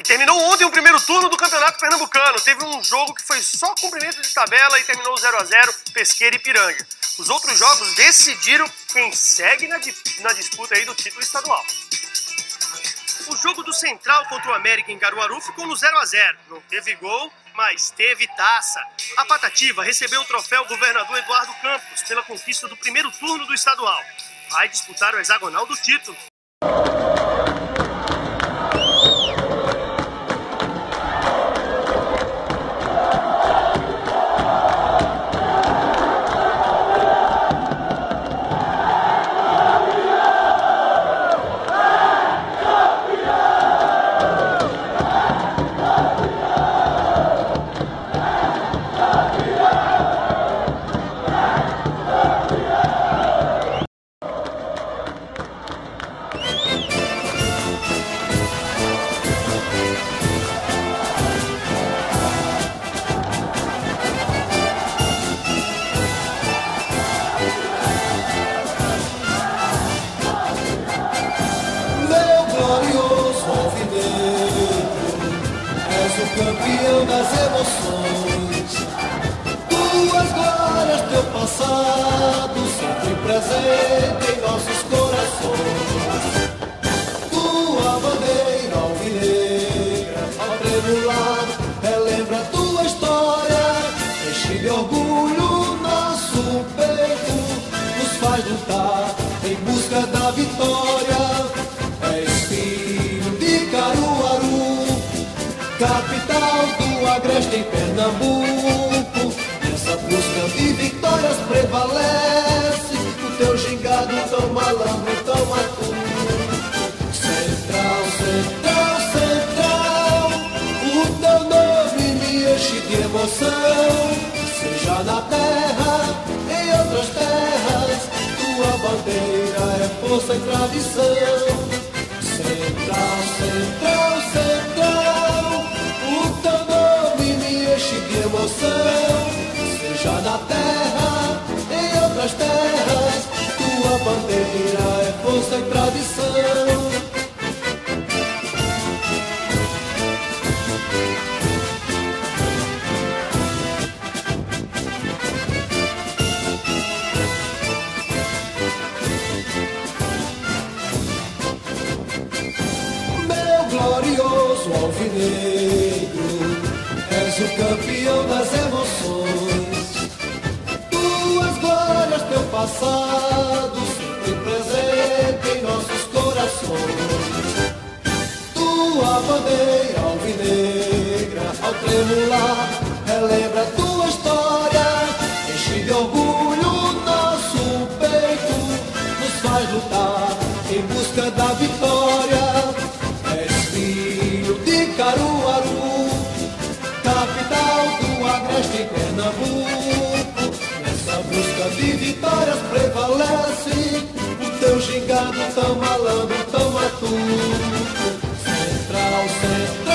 E terminou ontem o primeiro turno do Campeonato Pernambucano. Teve um jogo que foi só cumprimento de tabela e terminou 0 a 0, Pesqueira e Piranha. Os outros jogos decidiram quem segue na disputa aí do título estadual. O jogo do Central contra o América em Caruaru ficou no 0 a 0. Não teve gol, mas teve taça. A Patativa recebeu o troféu Governador Eduardo Campos pela conquista do primeiro turno do estadual. Vai disputar o hexagonal do título. Campeão das emoções, tuas glórias, teu passado sempre presente em nossos corações. Tua bandeira alvinegra ao tremular relembra tua história. Este de orgulho nosso peito nos faz lutar em busca da vitória. Capital do agreste em Pernambuco, nessa busca de vitórias prevalece o teu gingado tão malandro, tão atudo. Central, Central, Central, o teu nome me enche de emoção. Seja na terra, em outras terras, tua bandeira é força e tradição. Central, Central, Central, o teu nome me enche de emoção. Seja na terra, em outras terras, tua bandeira é força e tradição. Glorioso alvinegro, és o campeão das emoções. Tuas glórias, teu passado sempre presente em nossos corações. Tua bandeira alvinegra ao tremular relembra tua história. Enche de orgulho nosso peito, nos faz lutar em busca da vitória. Caruaru, capital do agreste em Pernambuco, nessa busca de vitórias prevalece o teu gingado tão malandro, tão matuto. Central, Central.